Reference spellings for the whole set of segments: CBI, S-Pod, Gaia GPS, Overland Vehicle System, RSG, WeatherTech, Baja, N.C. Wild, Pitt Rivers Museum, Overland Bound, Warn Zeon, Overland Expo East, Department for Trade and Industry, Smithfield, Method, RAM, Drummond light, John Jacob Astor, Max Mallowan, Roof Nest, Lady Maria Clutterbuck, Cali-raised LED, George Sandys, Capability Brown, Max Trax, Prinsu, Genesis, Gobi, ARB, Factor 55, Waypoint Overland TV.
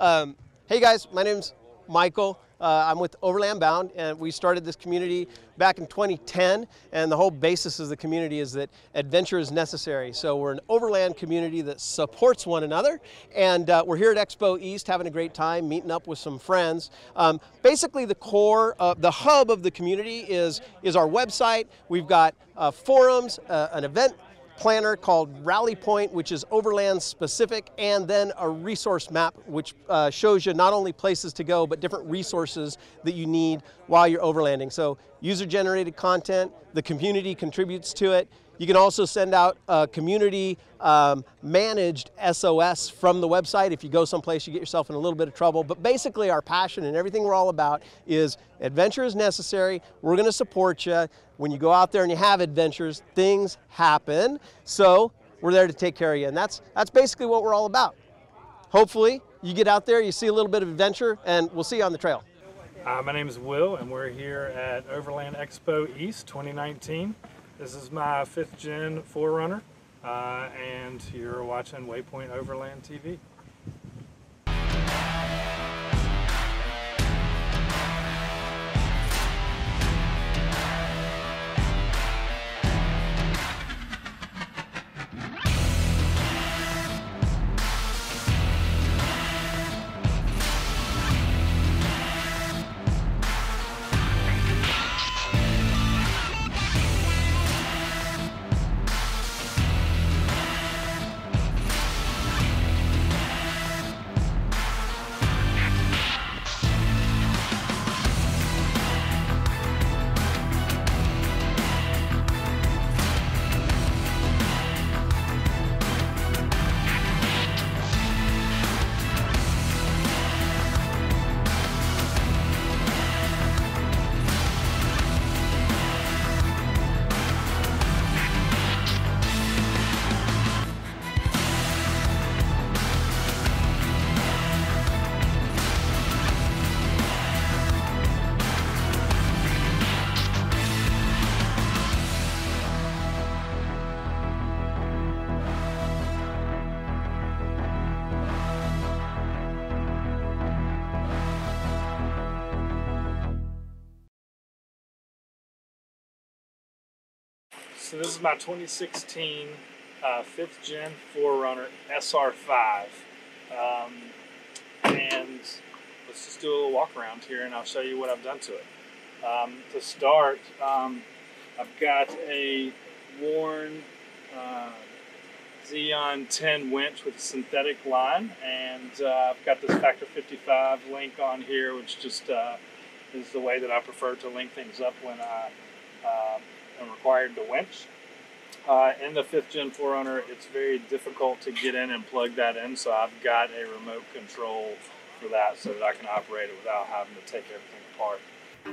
Hey guys, my name's Michael. I'm with Overland Bound, and we started this community back in 2010, and the whole basis of the community is that adventure is necessary. So we're an overland community that supports one another, and we're here at Expo East having a great time, meeting up with some friends. Basically the core, the hub of the community is our website. We've got forums, an event planner called Rally Point, which is overland specific, and then a resource map, which shows you not only places to go, but different resources that you need while you're overlanding. So user-generated content, the community contributes to it. You can also send out a community managed SOS from the website. If you go someplace, you get yourself in a little bit of trouble. But basically our passion and everything we're all about is adventure is necessary. We're gonna support you. When you go out there and you have adventures, things happen. So we're there to take care of you. And that's basically what we're all about. Hopefully you get out there, you see a little bit of adventure, and we'll see you on the trail. My name is Will, and we're here at Overland Expo East 2019. This is my 5th gen 4Runner, and you're watching Waypoint Overland TV. So this is my 2016 5th Gen 4Runner SR5, and let's just do a little walk around here and I'll show you what I've done to it. To start, I've got a Warn Zeon 10 winch with a synthetic line, and I've got this Factor 55 link on here, which just is the way that I prefer to link things up when I and required to winch. In the 5th Gen 4Runner, it's very difficult to get in and plug that in, so I've got a remote control for that so that I can operate it without having to take everything apart.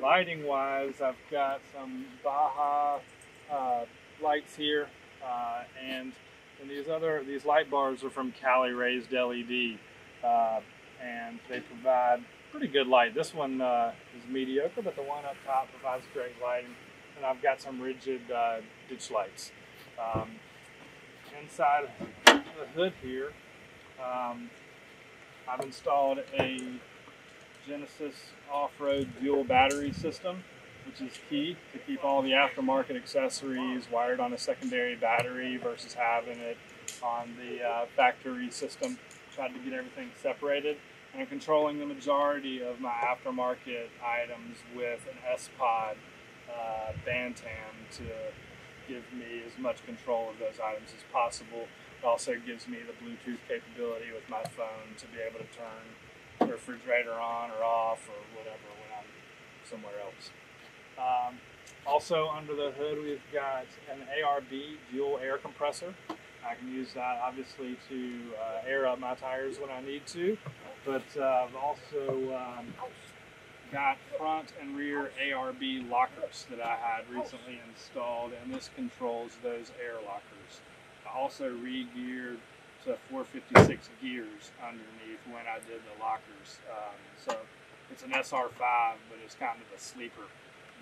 Lighting-wise, I've got some Baja lights here, and these light bars are from Cali-raised LED, and they provide pretty good light. This one is mediocre, but the one up top provides great lighting. And I've got some rigid ditch lights. Inside the hood here, I've installed a Genesis off-road dual battery system, which is key to keep all the aftermarket accessories wired on a secondary battery versus having it on the factory system. Tried to get everything separated, and I'm controlling the majority of my aftermarket items with an S-Pod Bantam to give me as much control of those items as possible. It also gives me the Bluetooth capability with my phone to be able to turn the refrigerator on or off or whatever when I'm somewhere else. Also under the hood, we've got an ARB dual air compressor. I can use that obviously to air up my tires when I need to, but I've also got front and rear ARB lockers that I had recently installed, and this controls those air lockers. I also re-geared to 456 gears underneath when I did the lockers. So it's an SR5, but it's kind of a sleeper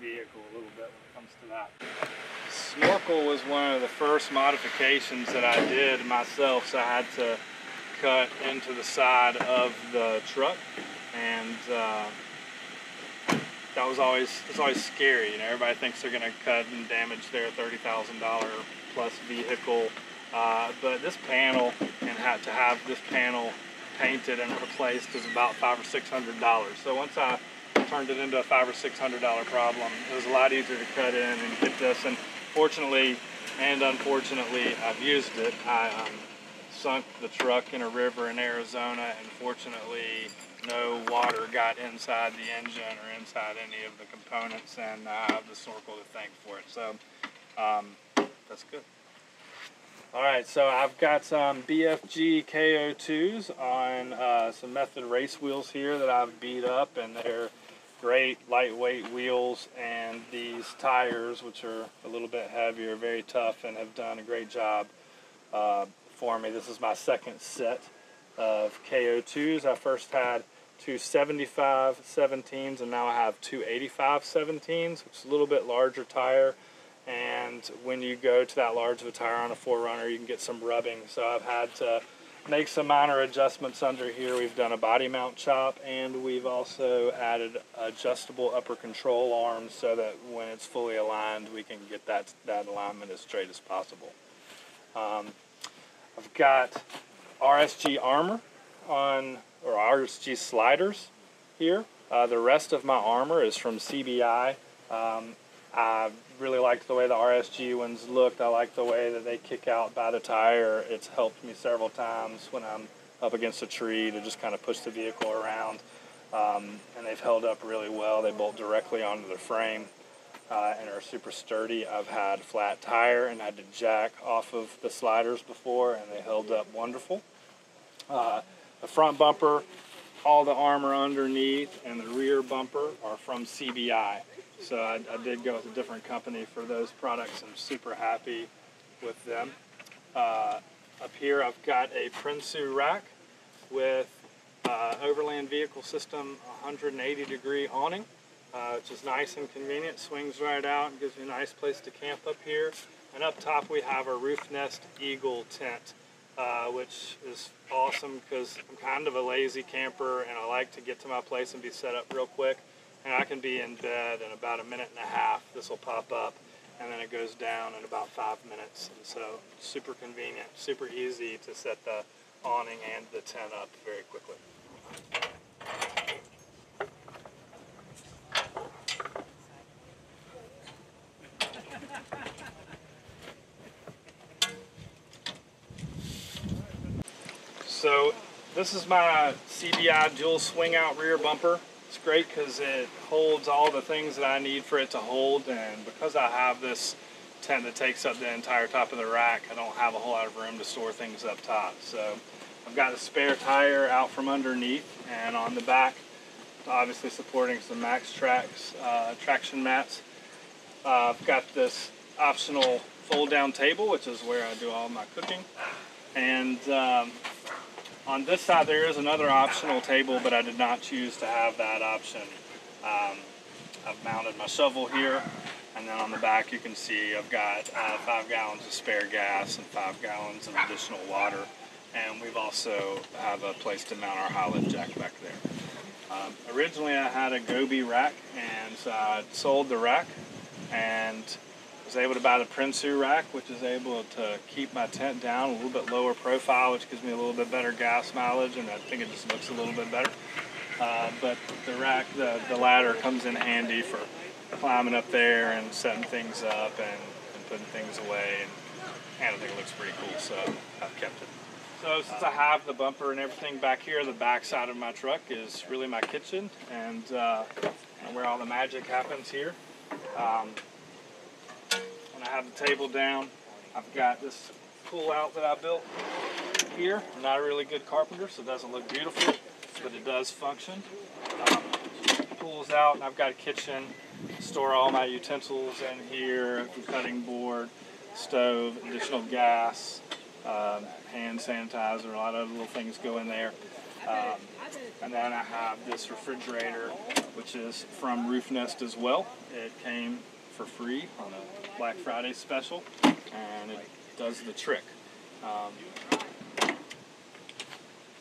vehicle a little bit when it comes to that. The snorkel was one of the first modifications that I did myself, so I had to cut into the side of the truck, and that was always scary. You know, everybody thinks they're going to cut and damage their $30,000 plus vehicle, but this panel, and to have this panel painted and replaced, is about $500 or $600. So once I turned it into a $500 or $600 problem, it was a lot easier to cut in and get this. And fortunately and unfortunately, I've used it. I sunk the truck in a river in Arizona, and fortunately no water got inside the engine or inside any of the components, and I have the snorkel to thank for it. So that's good. Alright, so I've got some BFG KO2s on some Method race wheels here that I've beat up, and they're great lightweight wheels, and these tires, which are a little bit heavier, are very tough and have done a great job for me. This is my second set of KO2s. I first had two 75/17s, and now I have two 85/17s, which is a little bit larger tire. And when you go to that large of a tire on a 4Runner, you can get some rubbing. So I've had to make some minor adjustments under here. We've done a body mount chop, and we've also added adjustable upper control arms so that when it's fully aligned, we can get that alignment as straight as possible. I've got RSG armor on, or RSG sliders here. The rest of my armor is from CBI. I really liked the way the RSG ones looked. I like the way that they kick out by the tire. It's helped me several times when I'm up against a tree to just kind of push the vehicle around. And they've held up really well. They bolt directly onto the frame and are super sturdy. I've had flat tire and had to jack off of the sliders before, and they held up wonderful. The front bumper, all the armor underneath, and the rear bumper are from CBI. So I did go with a different company for those products. I'm super happy with them. Up here I've got a Prinsu rack with Overland Vehicle System 180-degree awning, which is nice and convenient. Swings right out and gives me a nice place to camp up here. And up top we have a Roof Nest Eagle tent, which is awesome because I'm kind of a lazy camper, and I like to get to my place and be set up real quick. And I can be in bed in about a minute and a half. This will pop up, and then it goes down in about 5 minutes. And so super convenient, super easy to set the awning and the tent up very quickly. So this is my CBI dual swing out rear bumper. It's great because it holds all the things that I need for it to hold, and because I have this tent that takes up the entire top of the rack, I don't have a whole lot of room to store things up top. So I've got a spare tire out from underneath, and on the back, obviously supporting some Max Trax traction mats. I've got this optional fold-down table, which is where I do all my cooking, and on this side, there is another optional table, but I did not choose to have that option. I've mounted my shovel here, and then on the back you can see I've got 5 gallons of spare gas and 5 gallons of additional water, and we've also have a place to mount our high-lid jack back there. Originally, I had a Gobi rack, and so I sold the rack, and was able to buy the Prinsu rack, which is able to keep my tent down, a little bit lower profile, which gives me a little bit better gas mileage, and I think it just looks a little bit better. But the rack, the ladder comes in handy for climbing up there and setting things up and putting things away, and I think it looks pretty cool, so I've kept it. So since I have the bumper and everything back here, the back side of my truck is really my kitchen, and where all the magic happens here. I have the table down. I've got this pull out that I built here. I'm not a really good carpenter, so it doesn't look beautiful, but it does function. Pulls out, and I've got a kitchen. Store all my utensils in here, cutting board, stove, additional gas, hand sanitizer, a lot of little things go in there. And then I have this refrigerator, which is from Roof Nest as well. It came for free on a Black Friday special, and it does the trick.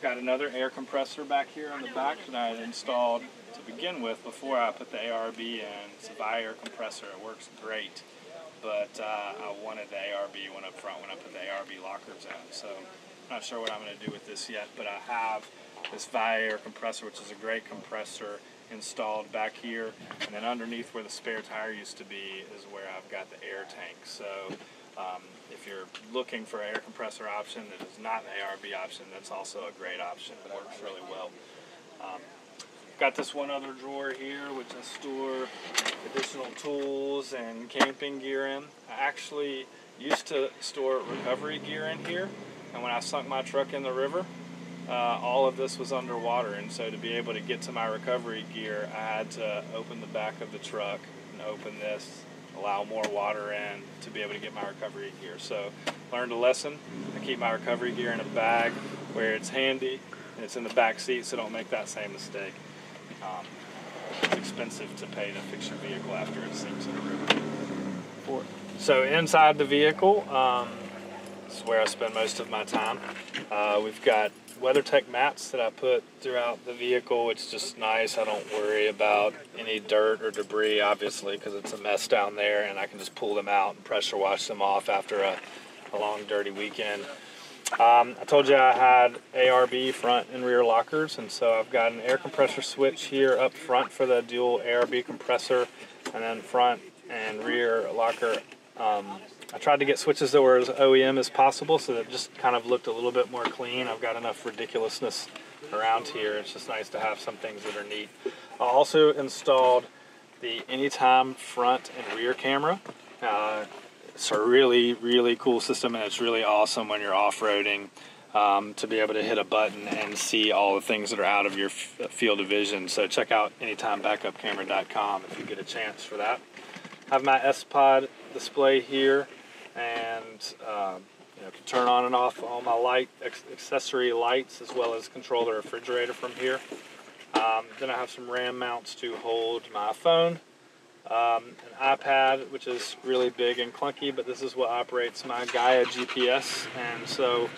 Got another air compressor back here on the back that I installed to begin with before I put the ARB in. It's a ViAir compressor. It works great. But I wanted the ARB one up front when I put the ARB lockers in. So I'm not sure what I'm going to do with this yet, but I have this ViAir compressor, which is a great compressor, installed back here. And then underneath where the spare tire used to be is where I've got the air tank. So if you're looking for an air compressor option that is not an ARB option, that's also a great option. It works really well. Got this one other drawer here, which I store additional tools and camping gear in. I actually used to store recovery gear in here, and when I sunk my truck in the river, all of this was underwater, and so to be able to get to my recovery gear, I had to open the back of the truck and open this, allow more water in to be able to get my recovery gear. So learned a lesson. I keep my recovery gear in a bag where it's handy, and it's in the back seat, so don't make that same mistake. It's expensive to pay to fix your vehicle after it sinks in a river. So inside the vehicle, this is where I spend most of my time. We've got WeatherTech mats that I put throughout the vehicle. It's just nice. I don't worry about any dirt or debris, obviously, because it's a mess down there, and I can just pull them out and pressure wash them off after a long, dirty weekend. I told you I had ARB front and rear lockers, and so I've got an air compressor switch here up front for the dual ARB compressor, and then front and rear locker. I tried to get switches that were as OEM as possible, so that just kind of looked a little bit more clean. I've got enough ridiculousness around here. It's just nice to have some things that are neat. I also installed the Anytime front and rear camera. It's a really, really cool system, and it's really awesome when you're off-roading to be able to hit a button and see all the things that are out of your field of vision. So check out AnytimeBackupCamera.com if you get a chance for that. I have my S-Pod display here, and can turn on and off all my accessory lights, as well as control the refrigerator from here. Then I have some RAM mounts to hold my phone. An iPad, which is really big and clunky, but this is what operates my Gaia GPS, and so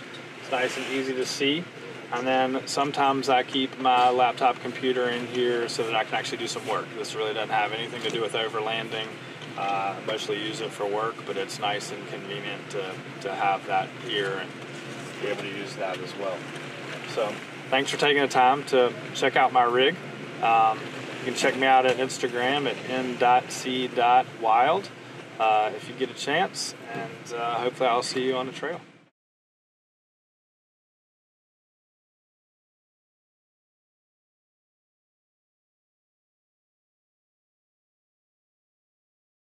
it's nice and easy to see. And then sometimes I keep my laptop computer in here so that I can actually do some work. This really doesn't have anything to do with overlanding. I mostly use it for work, but it's nice and convenient to have that here and be able to use that as well. So thanks for taking the time to check out my rig. You can check me out at Instagram at n.c.wild if you get a chance, and hopefully I'll see you on the trail.